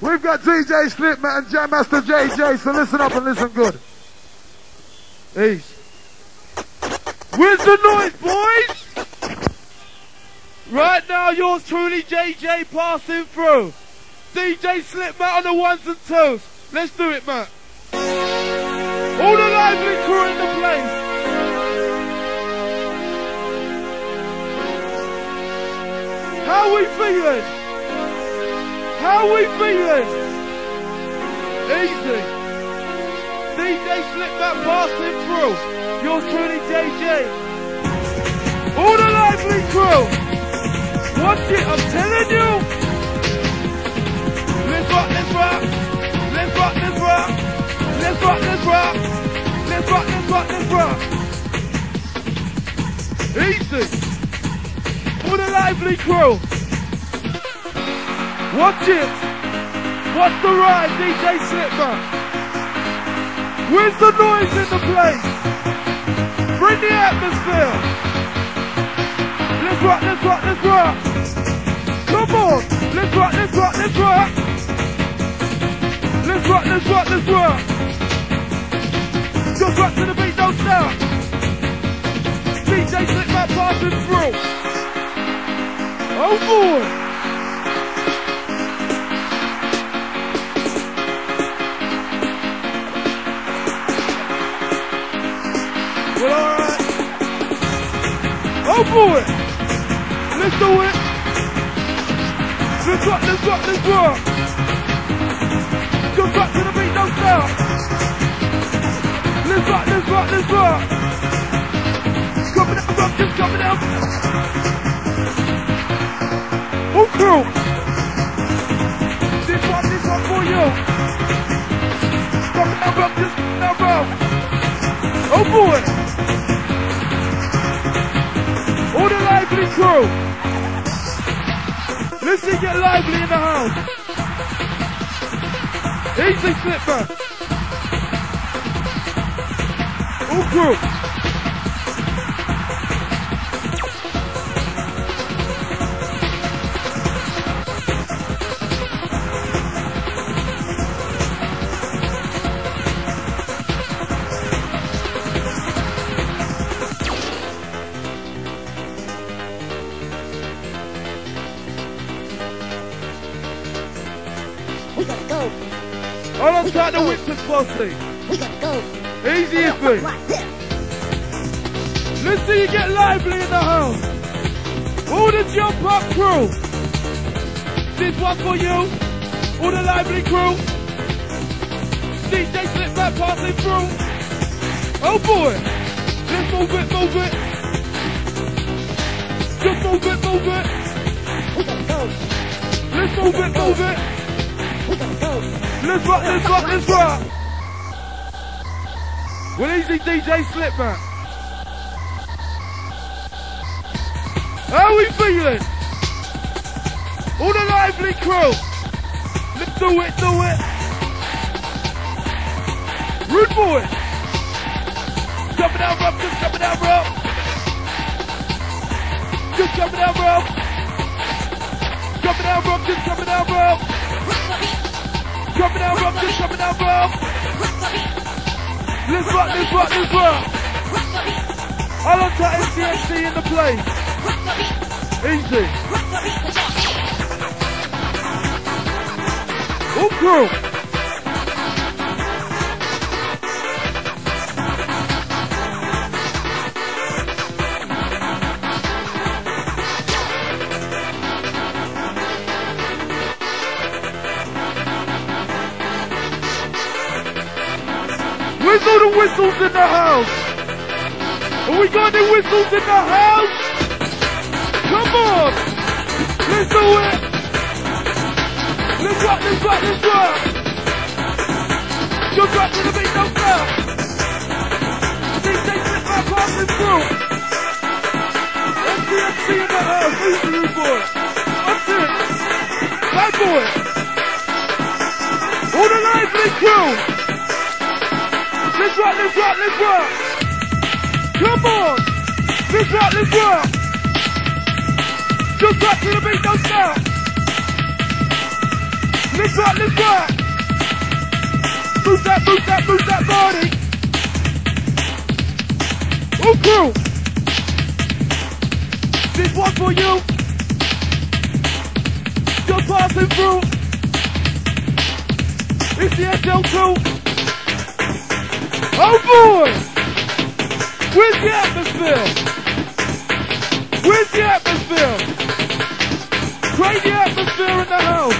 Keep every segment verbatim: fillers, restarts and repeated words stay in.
We've got D J Slipmatt and Jam Master J J, so listen up and listen good. Ease. Where's the noise, boys? Right now, yours truly, J J, passing through. D J Slipmatt on the ones and twos. Let's do it, Matt. All the lively crew in the place. How we feeling? How we feeling? Easy. D J Slipmatt passing through. You're truly J J. All the lively crew. Watch it, I'm telling you. Let's rock, let's rock. Let's rock, let's rock. Let's rock, let's rock. Let's rock, let's rock, let's rock. Easy. All the lively crew. Watch it. Watch the ride, D J Slipmatt. Where's the noise in the place? Bring the atmosphere. Let's rock, let's rock, let's rock. Come on. Let's rock, let's rock, let's rock. Let's rock, let's rock, let's rock. Just rock to the beat, don't stop. D J Slipmatt passing through. Oh boy! Well, alright. Oh boy! Let's do it! Let's rock, let's rock, let's rock! Just rock to the beat, don't stop! Let's rock, let's rock, let's rock! Coming out, rock, just coming out! Who crew? This one, this one for you. Come now, bro, just now, bro. Oh boy. All the lively crew. Listen, get lively in the house. Easy, Slipmatt. Who crew? The winter's closely. We gotta go. Easy if we. Let's see you get lively in the house. All the jump up crew. This one for you. All the lively crew. D J Slipmatt passing through. Oh boy. Let's move it, move it. Just move it, move it. We gotta go. Let's move it, move it. Let's rock, let's rock, let's rock. Well, easy, D J Slipmatt. How we feeling? All the lively crew. Let's do it, do it. Rude boy. Jumping out, bro. Just jumping out, bro. Just jumping out, bro. Jumping out, bro. Just jumping out, bro. Coming out, bro, just coming out, bro. Let's rock, let's rock, let's rock. I love that M C X C in the place. Easy. All crew. All the whistles in the house. Have we got the whistles in the house? Come on. Let's do it. Let's rock, let's rock, let's rock. Just rock to the beat, don't stop. D J Slipmatt passing through. M C F C in the house. Easy, you boy. That's it. Bad boy. All the lively crew. Let's rock, let's rock, let's rock. Come on. Let's rock, let's rock. Just rock to the beat, don't stop. Let's It's up, it's up. Move that, move that, move that body. Move crew. This one for you. You're passing through. It's the X L two. Oh boy! Where's the atmosphere? Where's the atmosphere? Create the atmosphere in the house.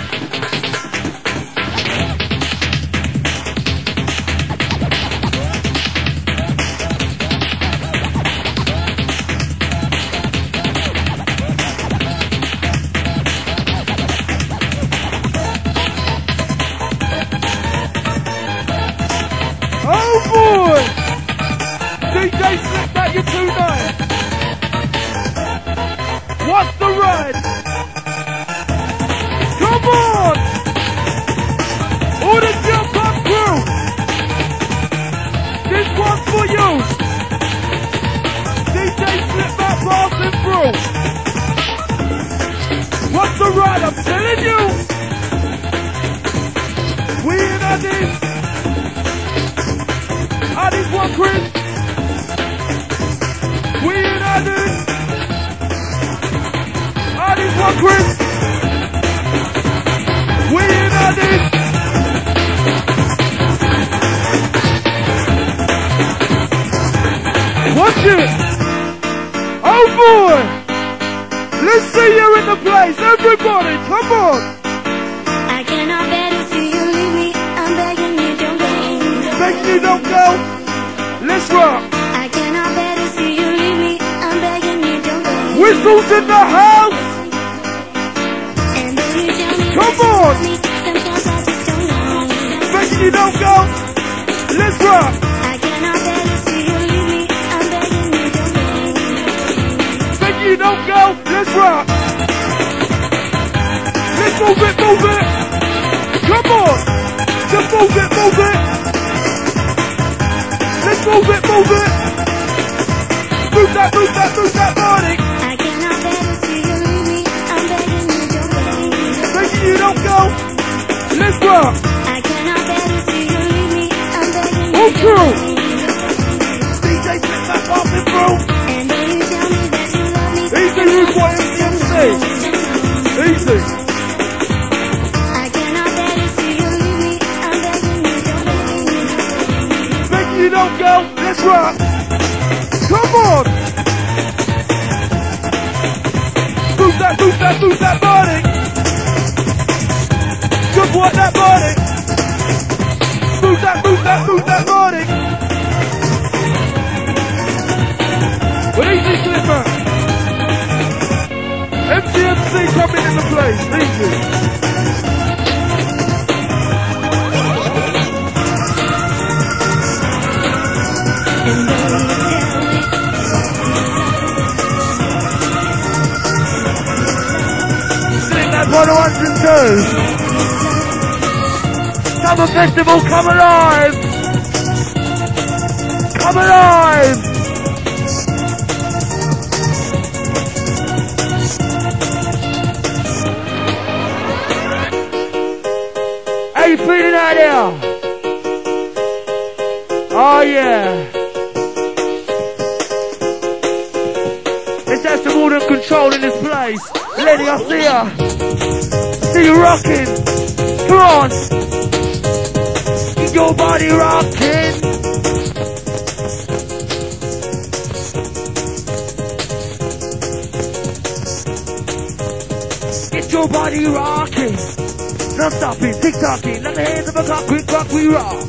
Summer Festival, come alive! Come alive! How you feeling out there? Oh yeah! It's that some order of control in this place. Lenny, I see ya! See you rocking! Come on! Your body rocking. Get your body rocking. Non stopping, tick tocking. Let the hands of a clock, quick clock, we rock.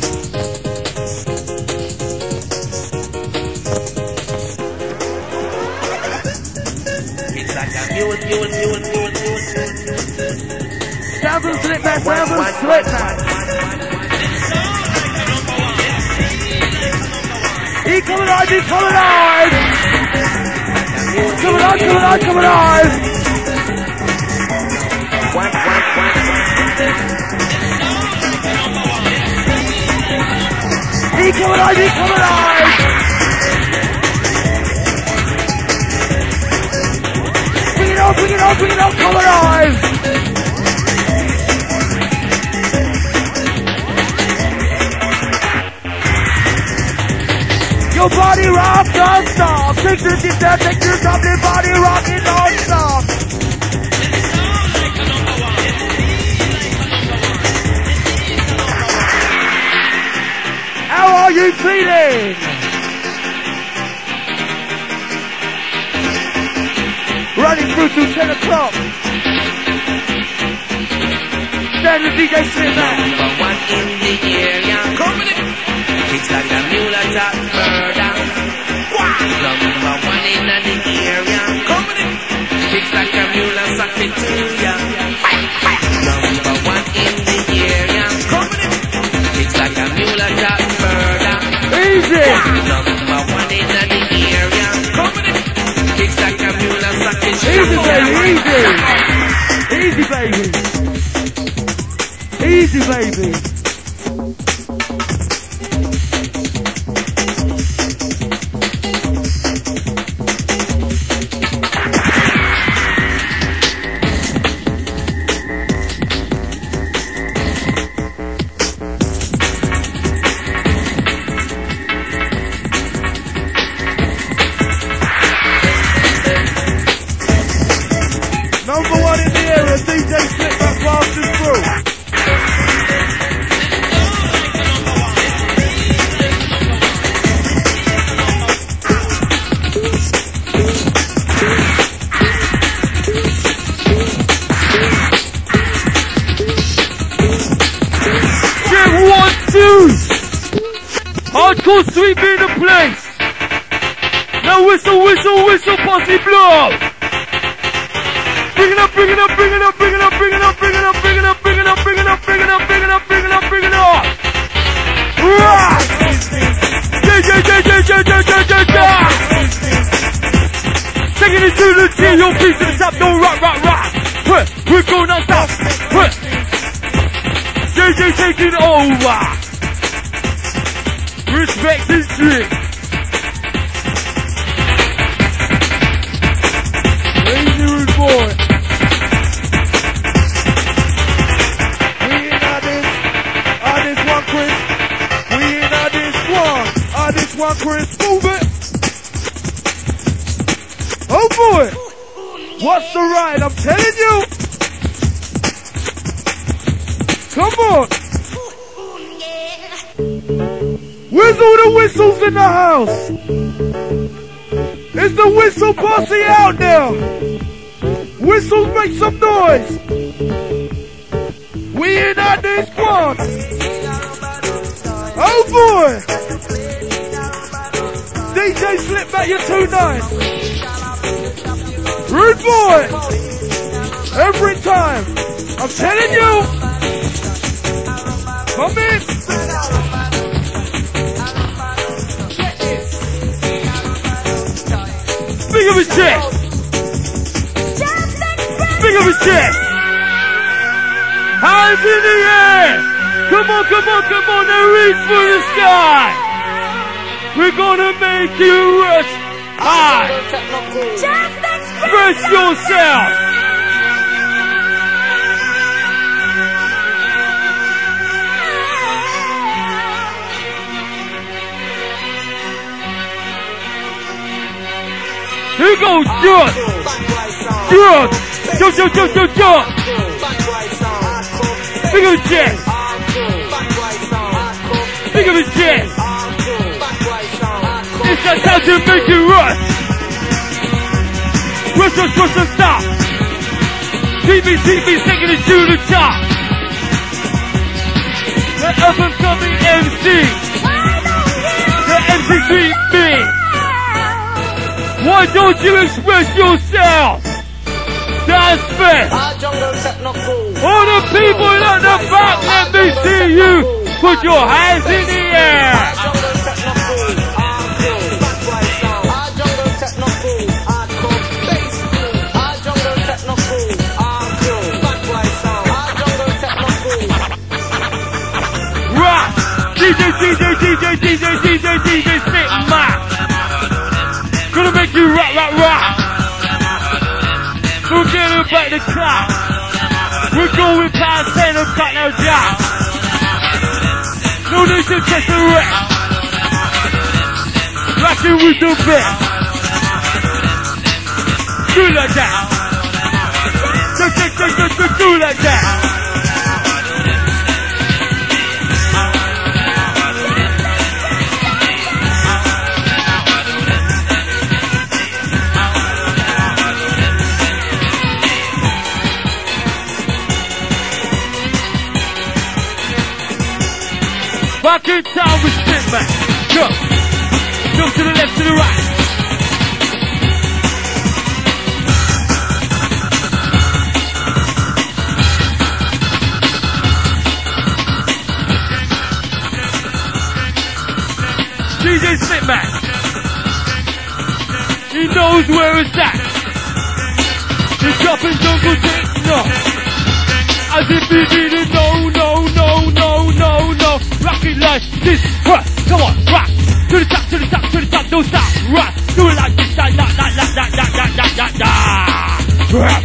It's like I'm doing, doing, doing, doing, doing, doing. Thousand Slipmatt, thousand Slipmatt. He coming on, he's coming on! Coming on, coming on, coming on! He coming on, he's coming on! Bring it on, bring it on, bring it on, coming on! body rock non-stop. Security test, secure stop, the body rocking non-stop. How are you feeling? Running through till ten o'clock. Stand with D J Slipmatt. Number one in the area. Company. It's like a mule atop murder. Wow. Number one in the area. Company. It's like a mule atop it to ya. Number one in the area. Company. It's like a mule atop murder. Easy. Wow. Number one in the area. Company. It's like a mule atop it to ya. Easy, baby. Easy, baby. Easy, baby. Obsession with the best. Do like that. Do, do, do, do, do, do like that. Back in town with Slipmatt. Go. Go to the left, to the right. D J Slipmatt. He knows where it's at. He's dropping jungle shit, no. As if he didn't know, no, no, no, no, no. Rock it like this, huh? Come on, rock. To the top, to the top, to the top, don't stop, rock. Do it like this, da, da, da, da, da, da, da, da, da, da. Rock, rock.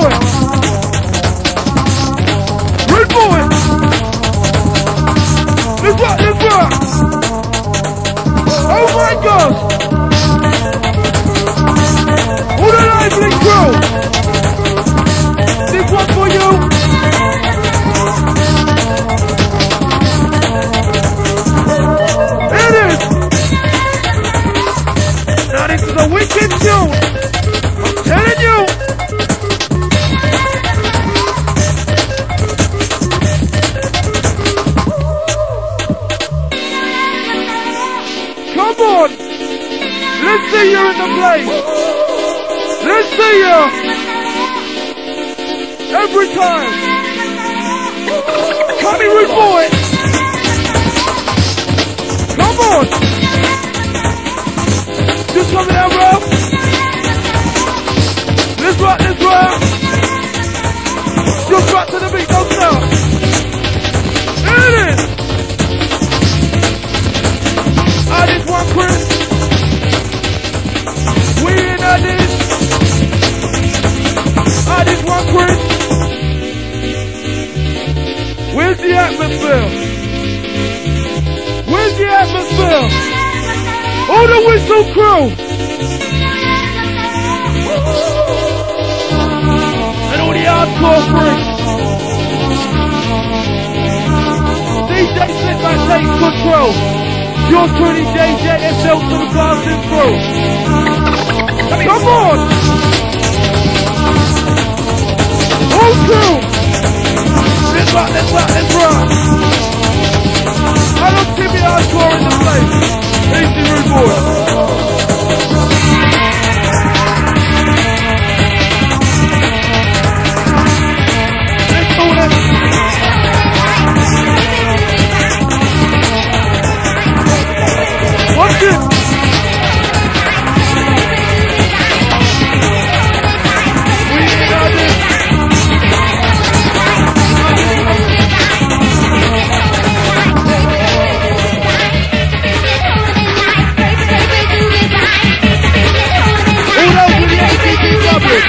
boys! Red boys! Let's rock, let's rock! Oh my God! All the lively crew! This one for you! It is! Now this is a wicked tune! Telling you! Come on! Let's see you in the place! Let's see you! Every time! Come here, rude boy! Come on! Just coming out, bro! Let's rock, let's rock. Just rock to the beat, don't stop. It is. I did one, Chris. We in at this. I did one, Chris. Where's the atmosphere? Where's the atmosphere? All the whistle crew. Hardcore freaks. D J Slipmatt takes control. You're truly J J yourself to the blasting crew. Come on! All crew! Let's rock, let's rock, let's rock. I don't see me hardcore in the place. Easy rude boy. Watch it! We got it! All out with the A B B public!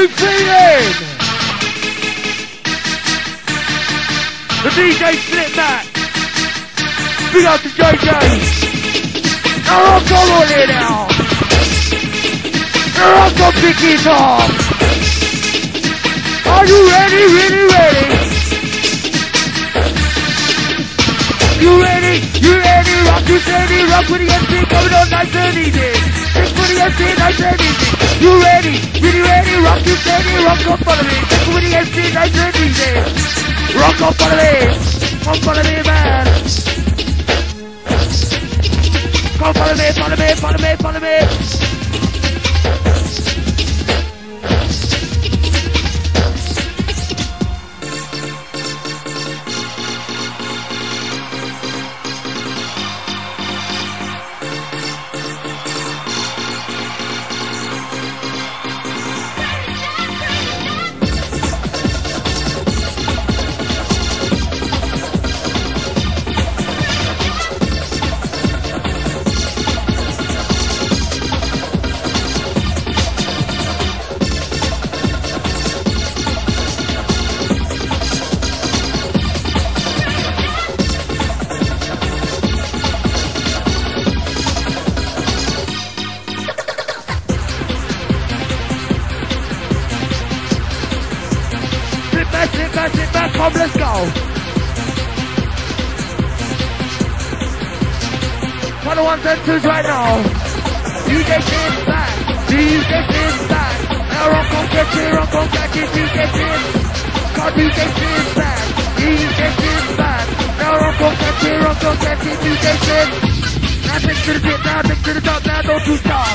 new feeling. The D J Slipmatt. Big up to J J. Oh, come on here now. I've got the guitar. Are you ready, really ready? You ready, you ready, rock you steady, rock with the M C coming on nice and easy. It's for the M C nice and easy. You ready, really ready, rock you steady, rock up follow me. It's for the M C nice and easy. Rock up follow me, come follow me man. Come follow me, follow me, follow me, follow me. Right now, you get inside, you get inside. Now I'm gonna get you, I'm gonna get you, you get inside. God, you get inside, you get inside. Now I'm gonna get you, I'm gonna get you, you get inside. Now take to the bit, now take to the top, now don't you stop.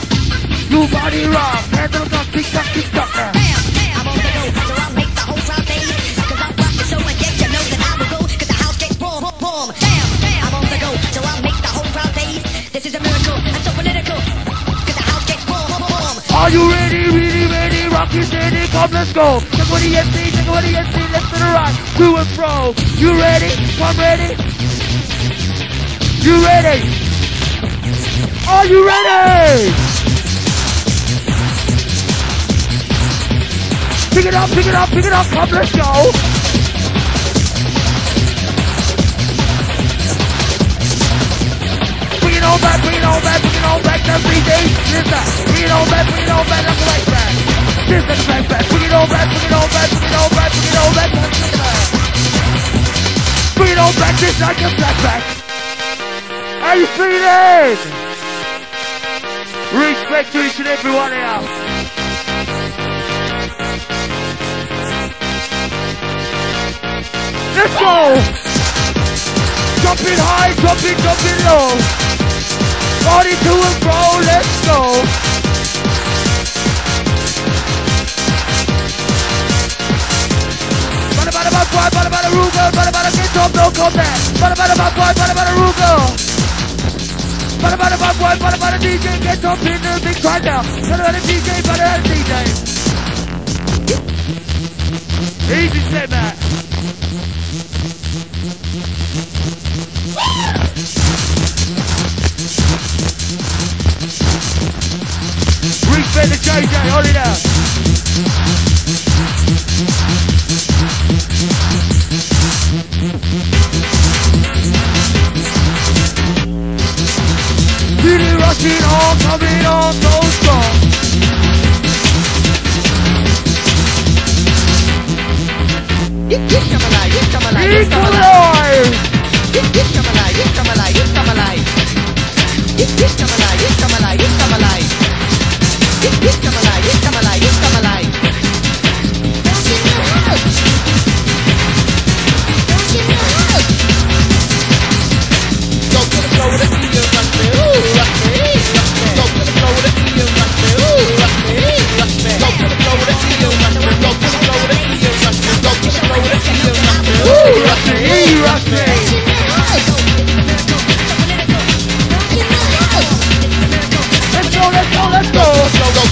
You body rock, hands on top, tick tock, tick tock. Bam, bam, I'm on the go, so I'll make the whole crowd dance. 'Cause I'm rockin', so I guess you know that I will go. 'Cause the house gets boom, boom, boom. Bam, bam, I'm on the go, so I'll make the whole crowd dance. This is a miracle, I'm so political, 'cause the house gets warm, warm, warm. Are you ready, really ready, rock you steady, come let's go. Check what the M C, check what the M C, left to the right, to and fro. You ready, come ready. You ready. Are you ready? Pick it up, pick it up, pick it up, come let's go. Bring it on back, bring it on back, bring it on back, that's three days, this that. Bring it on back, bring it on back, that's right back. This that right back, bring it on back, bring it on back, bring it on back, bring it on back, that's right back. Bring it on back, this that, just that back. How you feeling? Respect to each and everyone else. Let's go! Jump it high, jump it, jump it low. Body to and fro, let's go. Bada bada bada boy, bada bada roo girl, bada bada get up, no come back. Bada bada bada boy, bada bada roo girl. Bada bada bada boy, bada bada D J, get up in the mix right now. Bada bada D J, bada bada D J. Easy step back. Respect the J J, hold it out. Keep it rushing on, coming on, go strong. You come alive, you come alive, you come alive. You come alive, you come alive, you come alive. You come alive, you come alive, you come alive. It's come alive, it's come alive, it's come alive. Back in the house. Back in the house. Go to the floor with a feel, rock me, ooh, rock me, rock me. Go to the floor with a feel, rock me, ooh, rock me, rock me. Go to the floor with a feel, rock me. Go to the floor with a feel, rock me. Go to the floor with a feel, rock me, ooh, rock me, rock me. Back in the house. Let's go, let's go, let's go. Go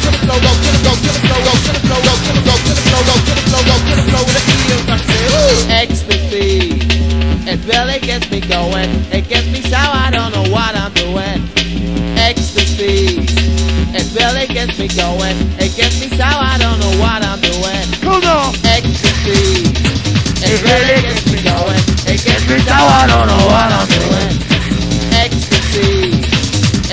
to the flow, go to the go to the flow, go to the flow, go to the go to the flow, go to the flow, go to the flow with the heels. I say, ooh, ecstasy. It really gets me going. It gets me so I don't know what I'm doing. Ecstasy. It really gets me going. It gets me so I don't know what I'm doing. Come on. Ecstasy. It really gets me going. It gets me so I don't know what I'm doing. Ecstasy.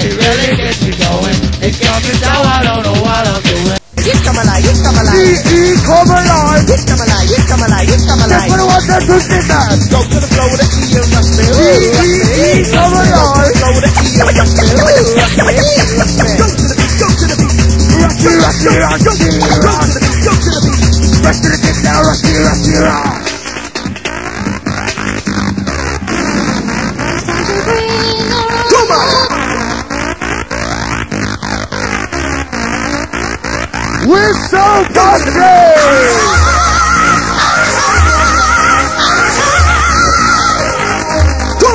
It really gets me going. It gets me so I don't know what I'm doing. You come alive, you come alive. You come alive, you come alive, you come alive, you come alive. That's what I want to do, Slipmatt. Go to the flow with an E and rush me. You come alive. Go to the flow with an E and rush me. Go to the beat, go to the beat. Rush me, rush me, rush me. Go to the beat, go to the beat. Rush to the beat now, rush me, rush me, rush. Come on. We're so busted! Come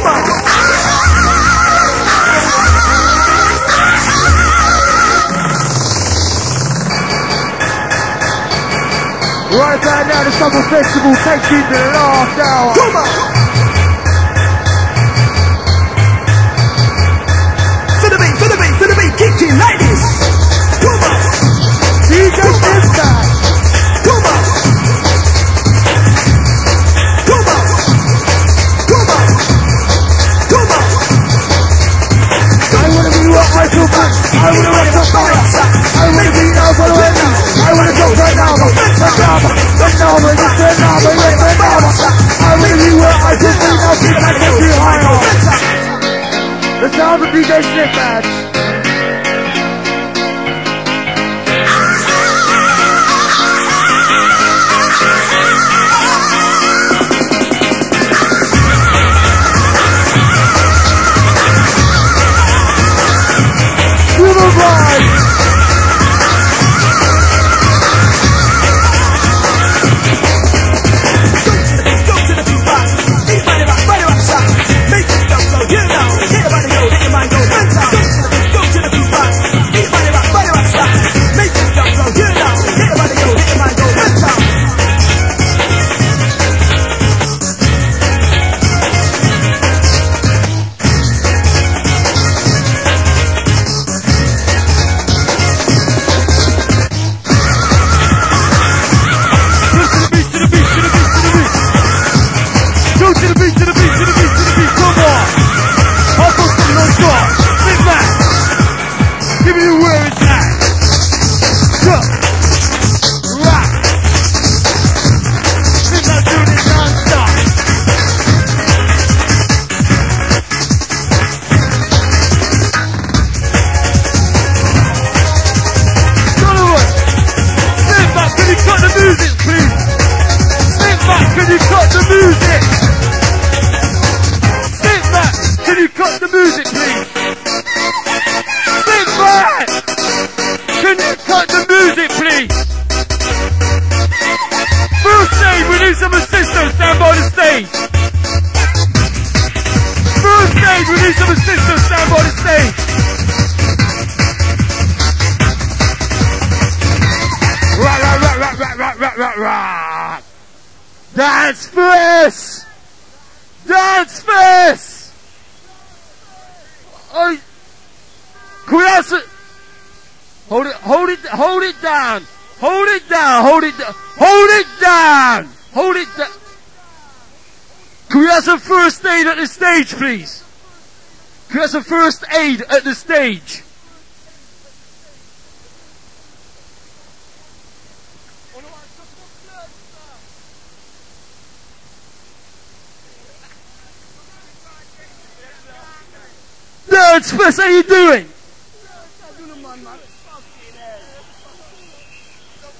on! Right about now, the Summer Festival takes you to the last hour. Come on! For the beat, for the beat, for the beat, kick it like this! D J Slipmatt, come on, come on, come on, come on. I wanna be what I feel back. I wanna run the fire. I wanna be now for the winner. I wanna go right now, but right now, but now, but just right now, but right now. I wanna be what I feel back. Now keep my head too high. The sound of D J Slipmatt. Please, could I have some first aid at the stage? Dance Fest, how you doing?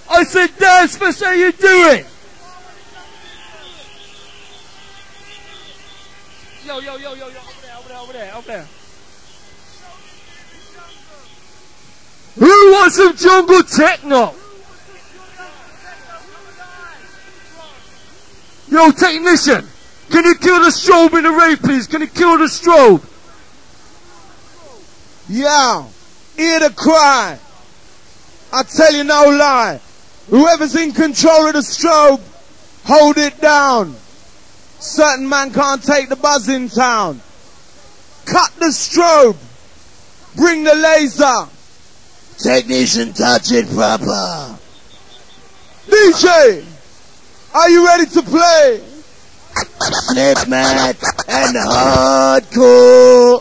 I said, Dance Fest, how you doing? Yo, yo, yo, yo, yo, over there, over there, over there, over there. Who wants some jungle techno? Yo, technician, can you kill the strobe in the rave, please? Can you kill the strobe? Yo, hear the cry. I tell you no lie. Whoever's in control of the strobe, hold it down. Certain man can't take the buzz in town. Cut the strobe. Bring the laser. Technician, touch it proper. D J, are you ready to play? Slipmatt and hardcore.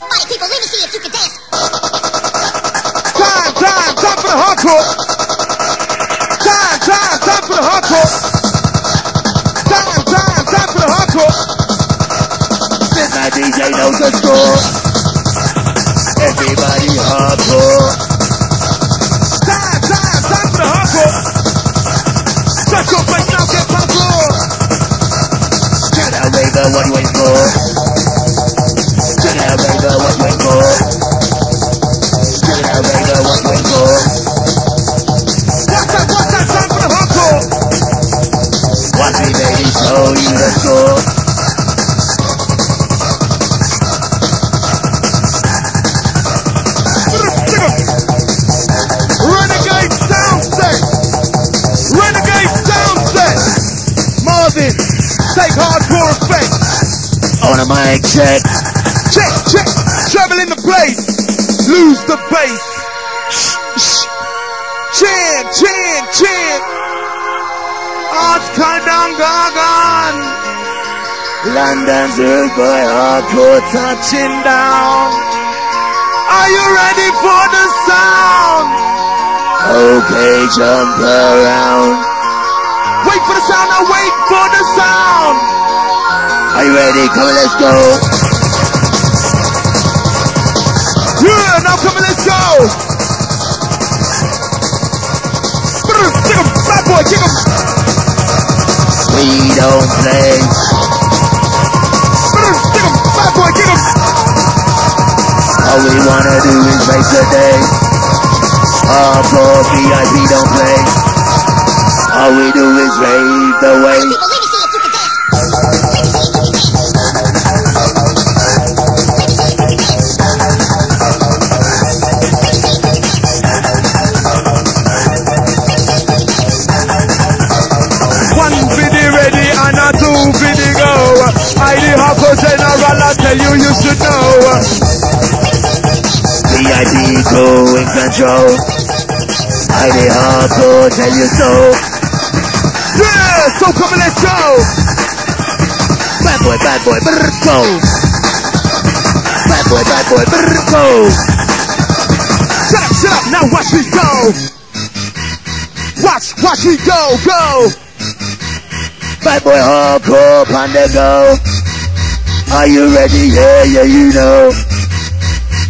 Party people, let me see if you can dance. Time, time, time for the hardcore. Time, time, time for the hardcore. Time, time, time for the hardcore. My D J knows the score. Everybody hardcore. Time, time, time for the hardcore. Suck up right now, get my floor. Turn out, Raven, what you waiting for? Mic check, check, check, travel in the place, lose the bass, shh, shh, chin, chin, chin, Oshkandangagan, London's old boy hardcore touching down, are you ready for the sound? Okay, jump around, wait for the sound, now wait for the sound. Are you ready? Come on, let's go. Yeah, now come on, let's go. Kick him, bad boy, kick him. We don't play. Kick him, bad boy, kick him. All we wanna do is race today. Our poor V I P don't play. All we do is rave the way. You used to know V I P go in control. I did hardcore, tell you so. Yeah, so come and let's go. Bad boy, bad boy, brrr, go. Bad boy, bad boy, brrr, go. Shut up, shut up, now watch me go. Watch, watch me go, go. Bad boy hardcore, panda go. Are you ready? Yeah, yeah, you know.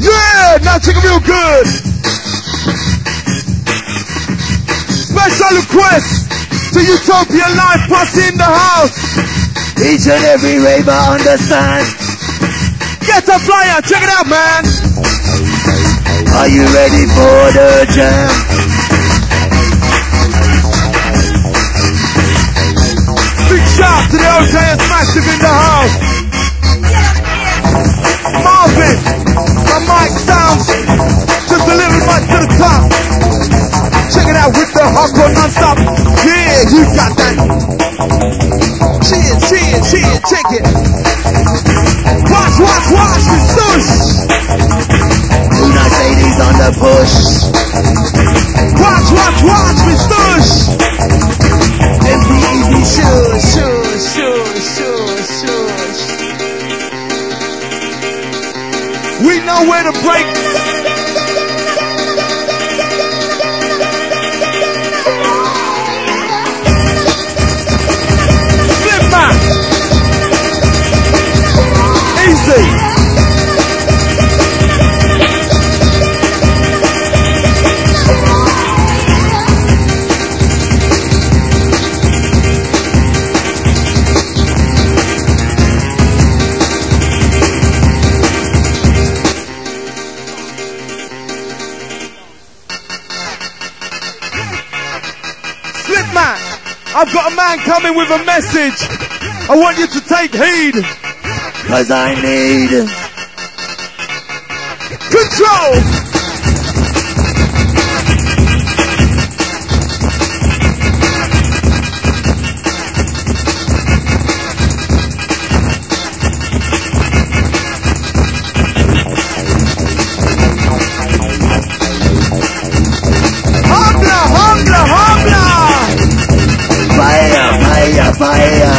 Yeah, now take it real good. Special request to Utopia Life Posse in the house. Each and every raver understand. Get the flyer, check it out, man. Are you ready for the jam? Big shout to the O J's Massive in the house. Marvin, my mic sounds just a little much to the top. Check it out with the hardcore non-stop. Yeah, you got that. Cheer, cheer, cheer, check it. Watch, watch, watch the sush. Do not ladies on the bush. Watch, watch, watch the sush. Easy, easy, sure, sure, sure, sure, sure. We know where to break. Flip back. Easy. I've got a man coming with a message. I want you to take heed. Cause I need control. fire.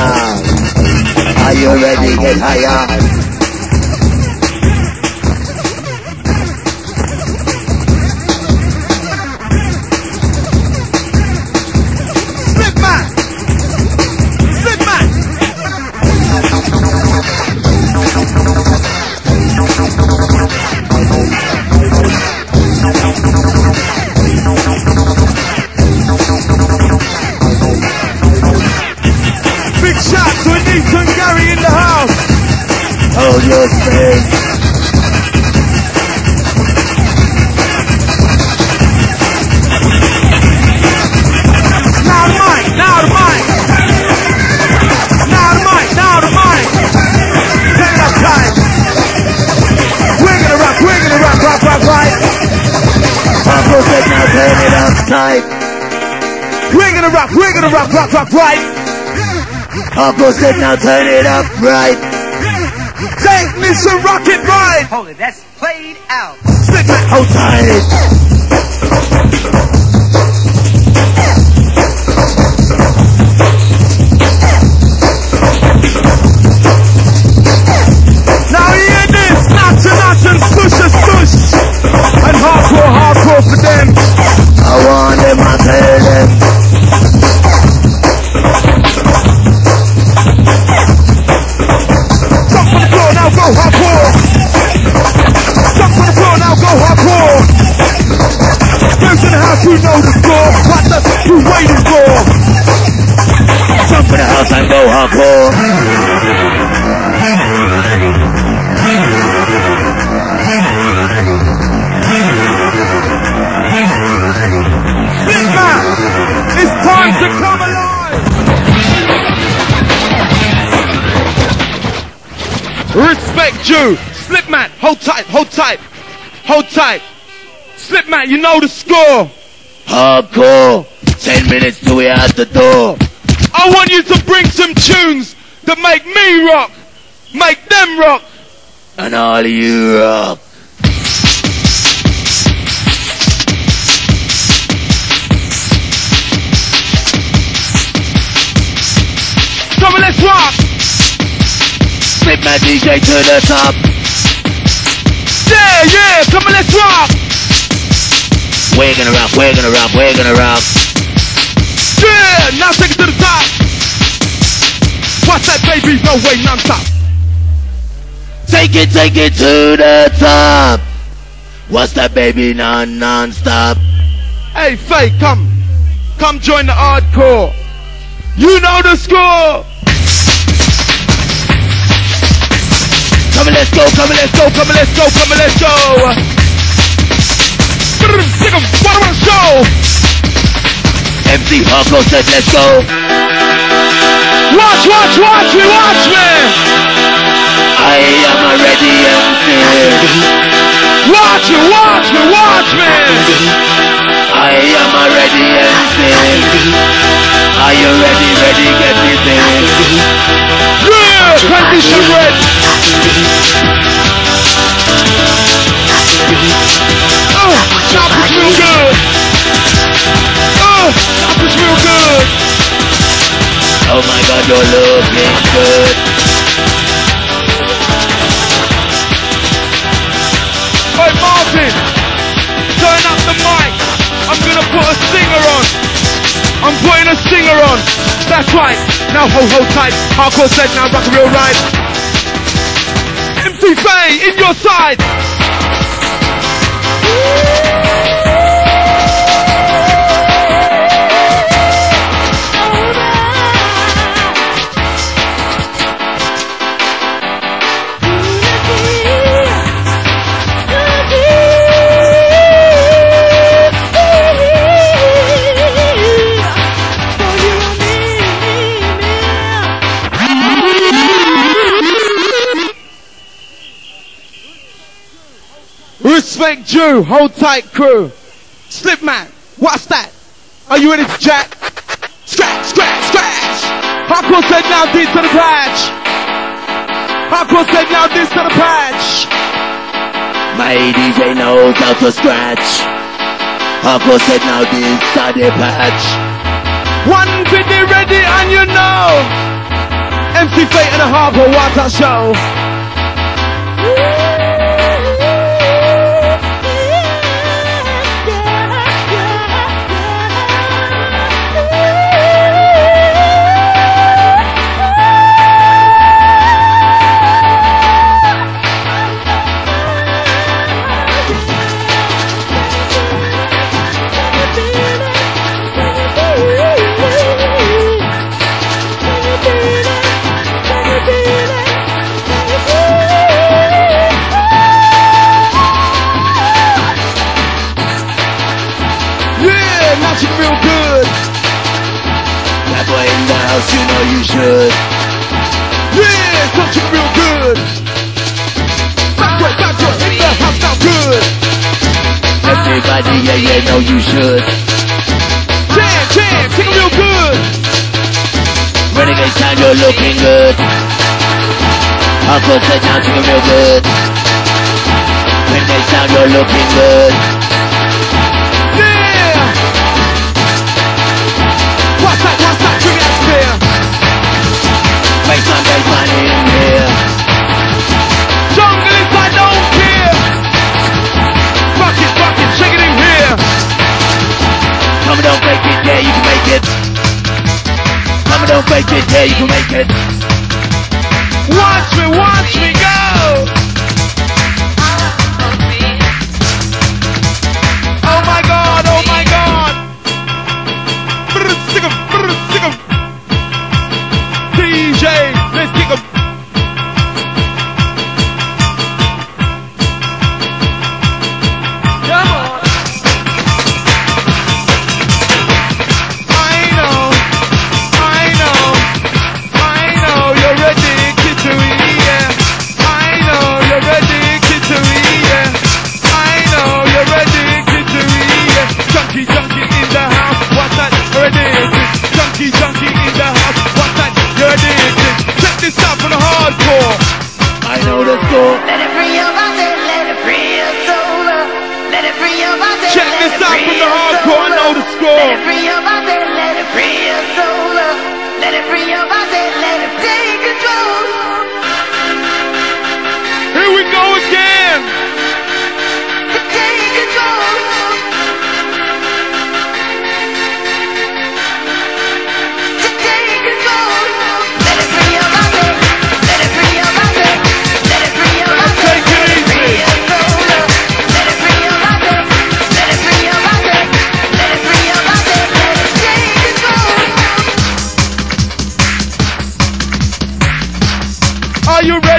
Are you ready? Get higher. Hold your space. Now the mic, now the mic. Now the mic, now the mic. Take it up tight. We're gonna rock, we're gonna rock, rock, rock, right. Papa said now turn it up tight. We're gonna rock, we're gonna rock, rock, rock, right. Papa said now turn it up right. Take me some rocket ride. Hold it, that's played out. Slip that whole time. Now hear this, notch and notch and push and push. And hardcore, hardcore for them. I want them, I tell them. Go hardcore! Jump on the floor now, go hardcore! Those in the house who know the score, what the fuck you waiting for? Jump in the house and go hardcore! Slipmatt! It's time to come alive! Respect you, Slipmatt. Hold tight, hold tight, hold tight. Slipmatt, you know the score. Hardcore. Ten minutes till we at the door. I want you to bring some tunes that make me rock, make them rock, and all of you rock. Come on, let's rock. Slipmatt D J to the top. Yeah, yeah, come on, let's rock. We're gonna rock, we're gonna rock, we're gonna rock. Yeah, now take it to the top. Watch that baby, no way, non-stop. Take it, take it to the top. Watch that baby, non, non-stop. Hey, Faye, come. Come join the hardcore. You know the score. Come and let's go, come and let's go, come and let's go, come and let's go. Take 'em, what I wanna show. M C Hubble said let's go. Watch, watch, watch me, watch me. I am a ready M C. Watch me, watch me, watch me. I am a ready M C. Are you ready, ready, get me there? Yeah, Fantasia red. Oh, chop is real good. Oh, chop is real good. Oh my God, you're looking good. Hey Martin, turn up the mic. I'm gonna put a singer on. I'm putting a singer on. That's right. Now ho ho tight. Hardcore said now rock real right. M C Faye, in your side. Respect you, hold tight crew. Slipmatt, what's that? Are you in this jack? Scratch, scratch, scratch. Hardcore said now this to the patch. Hardcore said now this to the patch. My D J knows how to scratch. Hardcore said now this to the patch. One fifty ready and you know M C Faye and a Hubble, what a show. You know you should. Yeah, touching real good. Back up, back up, in the house now, good. Everybody, yeah, yeah, know you should. Jam, jam, sing real good. Renegade time, you're looking good. I'll put the down, sing real good. Renegade time, you're looking good. Yeah. What's that, what's that, bring it out. Baseline, baseline in here. Jungle if I don't care. Fuck it, fuck it, shake it in here. Come and don't fake it, yeah, you can make it. Come and don't fake it, yeah, you can make it. Watch me, watch me go. Oh my god, oh my god. Brr, stick 'em, brr, stick 'em. D J, let's kick 'em. Come on. I know, I know, I know you're addicted to it, yeah. I know you're addicted to it, yeah. I know you're addicted to it, yeah. Junkie, junkie in the house, what's that? You're addicted. Junkie, junkie in the house, what's that? Check this out for the hardcore. I know the score. Let it free your body, let it free your soul. Let it free your body. Check this out for the hardcore. I know the score. Let it free your body, let it free your soul. Let it free your body, let it take control. Here we go again. Take control.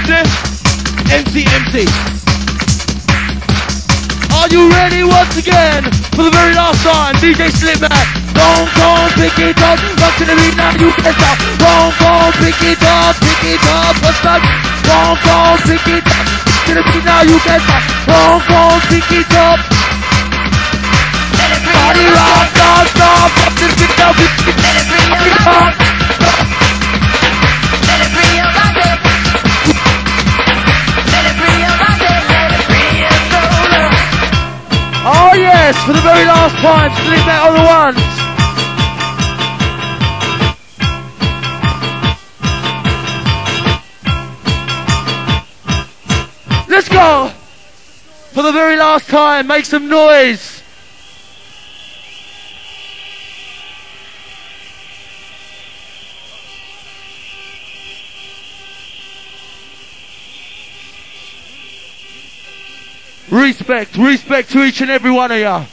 M C M C. Are you ready once again for the very last time? D J Slipmatt. Don't go pick it up, rock to the beat now, you can stop. Don't go pick it up, pick it up, what's that? Don't go pick it up, to the beat now, you can stop. Don't go pick it up. Party rock, stop, stop, rock to the beat now, pick it up. Let it free your body. Oh yes, for the very last time, sleep that on the ones. Let's go! For the very last time, make some noise. Respect, respect to each and every one of you.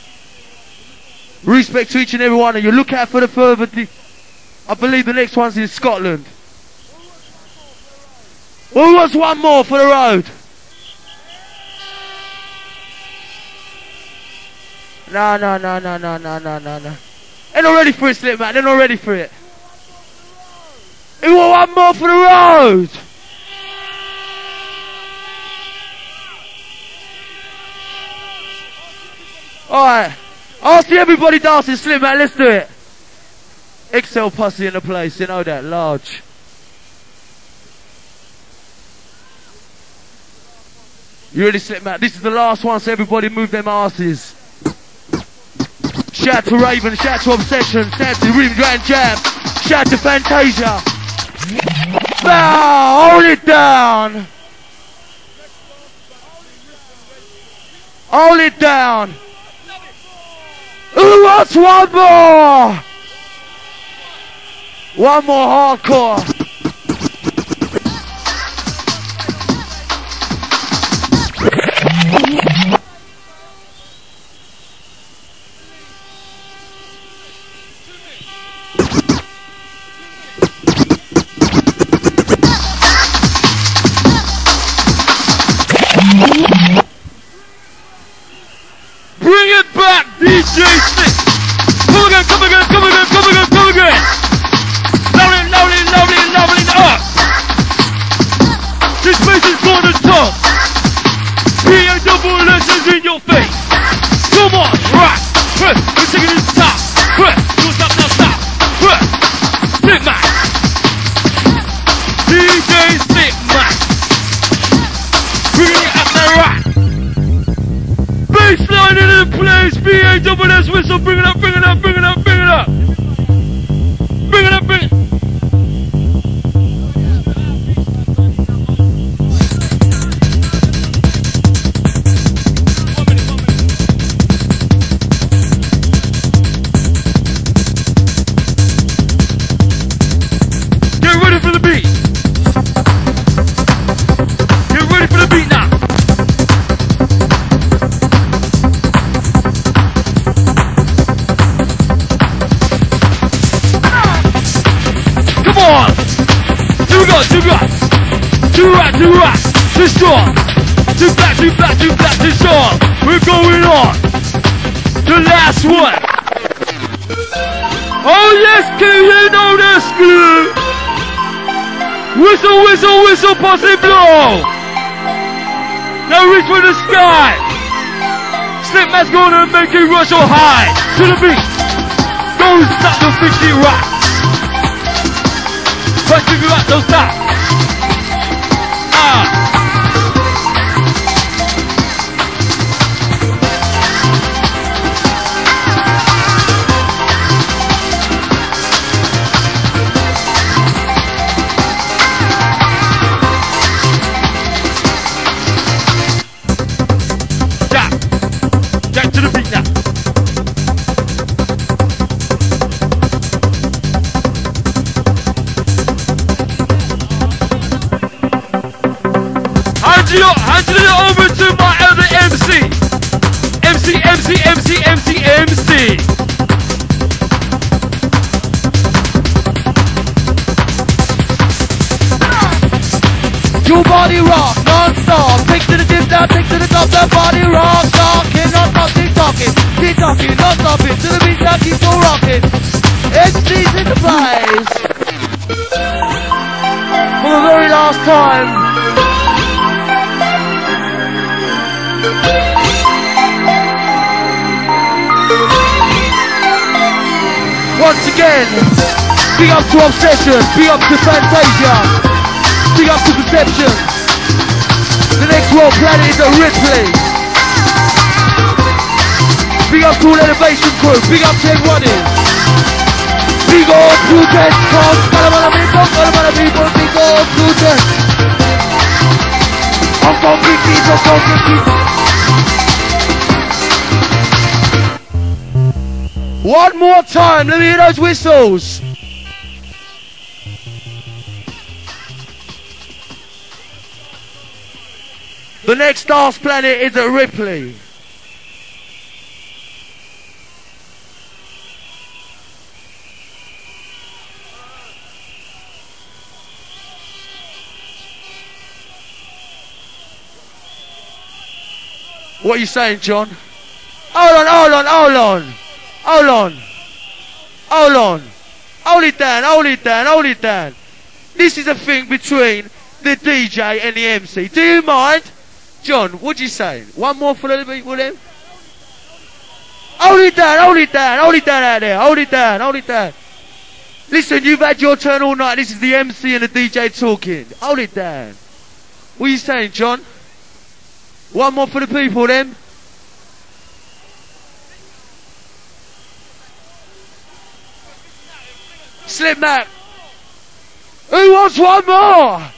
Respect to each and every one of you. Look out for the further. De- I believe the next one's in Scotland. Who wants one more for the road? No, no, no, no, no, no, no, no, no. They're not ready for it, Slipmatt. They're not ready for it. Who want one more for the road? Alright, I'll see everybody dancing, Slipmatt, let's do it. X L Pussy in the place, you know that, large. You ready, Slipmatt? This is the last one, so everybody move them asses. Shout to Raven, shout to Obsession, shout to Rhythm Grand Jam, shout to Fantasia. Now, hold it down. Hold it down. Who wants one more? One more hardcore. So high to the beat, don't stop, don't fix it right. But you got don't stop. Ah. Big up to Obsession, big up to Fantasia, big up to Perception. The next world planet is a Ripley. Big up to all Elevation Crew, big up to everybody. Big up to Test Cross, Calamana people, Calamana people, big up to Test. I'm from Vickies, I'm from Vickies. One more time, let me hear those whistles. The next last planet is at Ripley. What are you saying, John? Hold on, hold on, hold on. Hold on. Hold on. Hold it down, hold it down, hold it down. This is a thing between the D J and the M C. Do you mind? John, what do you say? One more for the beat, William? Hold it down, hold it down, hold it down out there, hold it down, hold it down. Listen, you've had your turn all night, this is the M C and the D J talking. Hold it down. What are you saying, John? One more for the people, then? Slipmatt. Who wants one more?